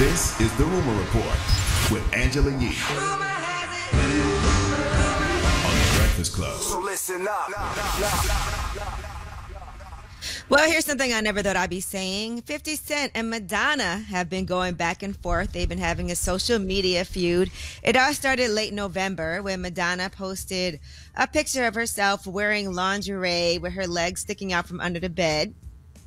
This is The Rumor Report with Angela Yee on The Breakfast Club. So listen up. Well, here's something I never thought I'd be saying. 50 Cent and Madonna have been going back and forth. They've been having a social media feud. It all started late November when Madonna posted a picture of herself wearing lingerie with her legs sticking out from under the bed.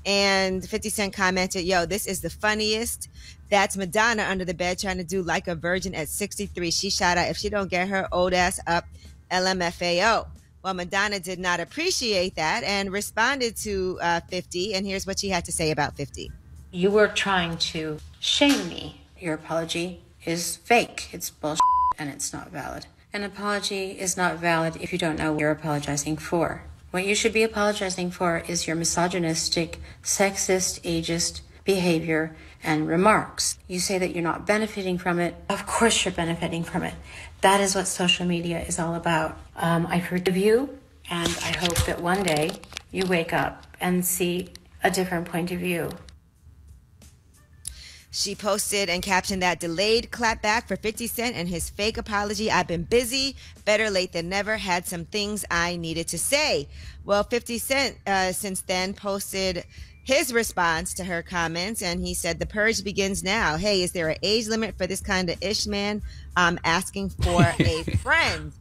And 50 Cent commented, yo, this is the funniest. That's Madonna under the bed trying to do Like a Virgin at 63. She shot out if she don't get her old ass up, LMFAO. Well, Madonna did not appreciate that and responded to 50. And here's what she had to say about 50. You were trying to shame me. Your apology is fake. It's bullshit and it's not valid. An apology is not valid if you don't know what you're apologizing for. What you should be apologizing for is your misogynistic, sexist, ageist behavior and remarks. You say that you're not benefiting from it. Of course you're benefiting from it. That is what social media is all about. I forgive you, and I hope that one day you wake up and see a different point of view. She posted and captioned that delayed clapback for 50 Cent and his fake apology. I've been busy, better late than never, had some things I needed to say. Well, 50 Cent since then posted his response to her comments, and he said, the purge begins now. Hey, is there an age limit for this kind of ish, man? I'm asking for a friend.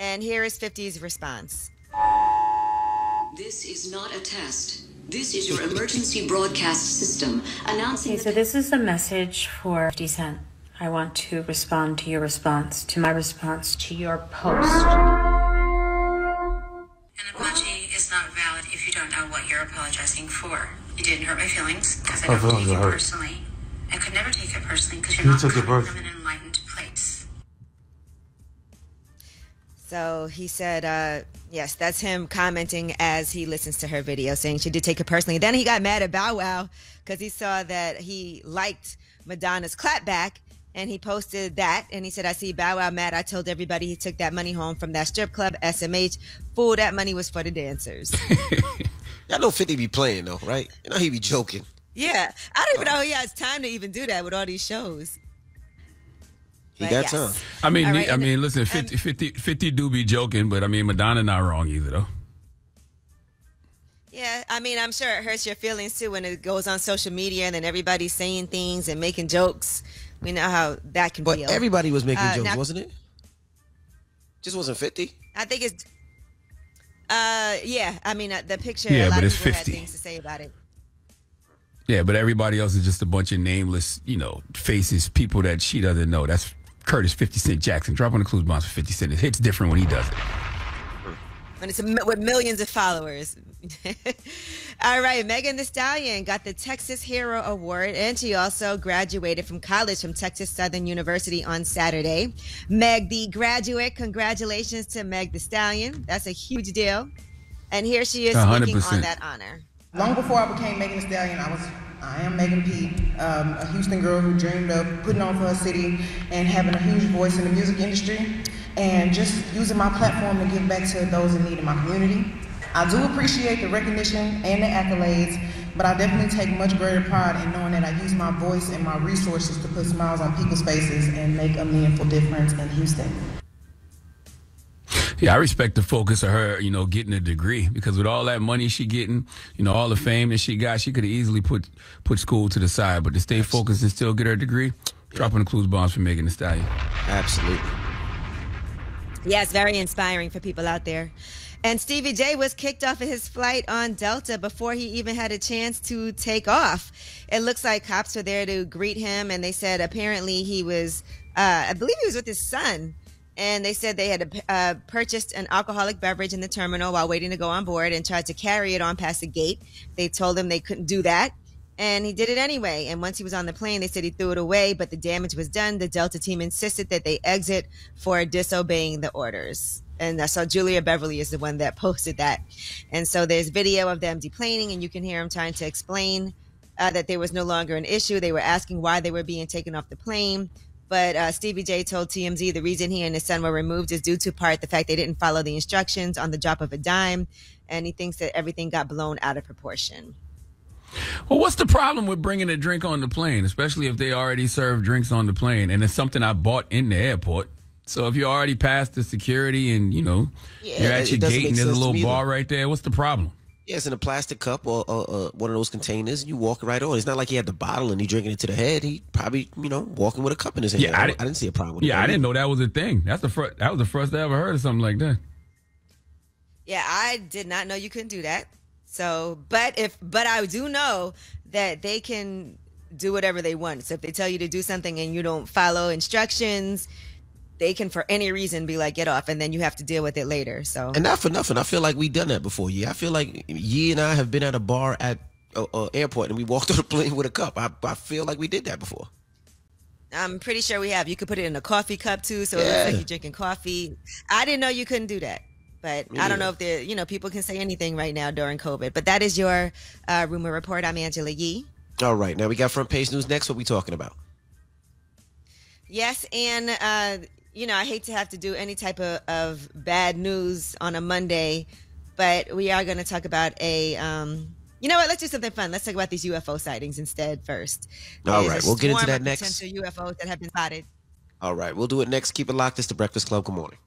And here is 50's response. This is not a test. This is your emergency broadcast system announcing. Okay, so this is a message for 50 Cent. I want to respond to your response, to my response, to your post. An apology is not valid if you don't know what you're apologizing for. You didn't hurt my feelings because I don't take it personally. I could never take it personally because you're not coming from an enlightened place. So he said, yes, that's him commenting as he listens to her video, saying she did take it personally. Then he got mad at Bow Wow because he saw that he liked Madonna's clapback, and he posted that. And he said, I see Bow Wow mad. I told everybody he took that money home from that strip club, SMH. Fool, that money was for the dancers. I know 50 be playing, though, right? You know he be joking. Yeah. I don't even know he has time to even do that with all these shows. He got time. I mean, right, I mean, listen, 50 do be joking, but I mean, Madonna not wrong either, though. Yeah, I mean, I'm sure it hurts your feelings too when it goes on social media and then everybody's saying things and making jokes. We know how that can be. But everybody was making jokes, wasn't it? Just wasn't 50. I think it's. Yeah, I mean, the picture. Yeah, a lot but of it's 50. Had things to say about it. Yeah, but everybody else is just a bunch of nameless, you know, faces, people that she doesn't know. That's. Curtis 50 Cent Jackson. Drop on the clues bombs for 50 Cent. It hits different when he does it. When it's with millions of followers. All right. Megan Thee Stallion got the Texas Hero Award, and she also graduated from college from Texas Southern University on Saturday. Meg the graduate. Congratulations to Meg Thee Stallion. That's a huge deal. And here she is speaking on that honor. Long before I became Megan Thee Stallion, I am Megan P, a Houston girl who dreamed of putting on for her city and having a huge voice in the music industry and just using my platform to give back to those in need in my community. I do appreciate the recognition and the accolades, but I definitely take much greater pride in knowing that I use my voice and my resources to put smiles on people's faces and make a meaningful difference in Houston. Yeah, I respect the focus of her, you know, getting a degree, because with all that money she getting, you know, all the fame that she got, she could have easily put school to the side. But to stay focused and still get her degree, dropping the clues bombs for Megan Thee Stallion. Absolutely. Yeah, it's very inspiring for people out there. And Stevie J was kicked off of his flight on Delta before he even had a chance to take off. It looks like cops were there to greet him, and they said apparently he was, I believe he was with his son. And they said they had purchased an alcoholic beverage in the terminal while waiting to go on board and tried to carry it on past the gate. They told him they couldn't do that, and he did it anyway. And once he was on the plane, they said he threw it away, but the damage was done. The Delta team insisted that they exit for disobeying the orders. And so Julia Beverly is the one that posted that. And so there's video of them deplaning, and you can hear him trying to explain that there was no longer an issue. They were asking why they were being taken off the plane. But Stevie J told TMZ the reason he and his son were removed is due to part the fact they didn't follow the instructions on the drop of a dime. And he thinks that everything got blown out of proportion. Well, what's the problem with bringing a drink on the plane, especially if they already serve drinks on the plane? And it's something I bought in the airport. So if you're already past the security and, you know, you're at your gate and there's a little bar right there, what's the problem? Yeah, it's in a plastic cup or one of those containers, and you walk right on. It's not like he had the bottle and he drinking it to the head. He probably, you know, walking with a cup in his hand. Yeah, I didn't see a problem with that. Yeah, I didn't know that was a thing. That was the first I ever heard of something like that. Yeah, I did not know you couldn't do that. So, but I do know that they can do whatever they want. So if they tell you to do something and you don't follow instructions, they can, for any reason, be like, get off, and then you have to deal with it later. So, and not for nothing, I feel like we've done that before. Yeah, I feel like Yee and I have been at a bar at an airport, and we walked on the plane with a cup. I feel like we did that before. I'm pretty sure we have. You could put it in a coffee cup, too, so it looks like you're drinking coffee. I didn't know you couldn't do that. But I don't know if they're, you know, people can say anything right now during COVID. But that is your rumor report. I'm Angela Yee. All right. Now we got front page news next. What we talking about? Yes, and... you know, I hate to have to do any type of bad news on a Monday, but we are going to talk about a, you know what, let's do something fun. Let's talk about these UFO sightings instead first. All right, we'll get into that next. Potential UFOs that have been spotted. All right, we'll do it next. Keep it locked. It's The Breakfast Club. Good morning.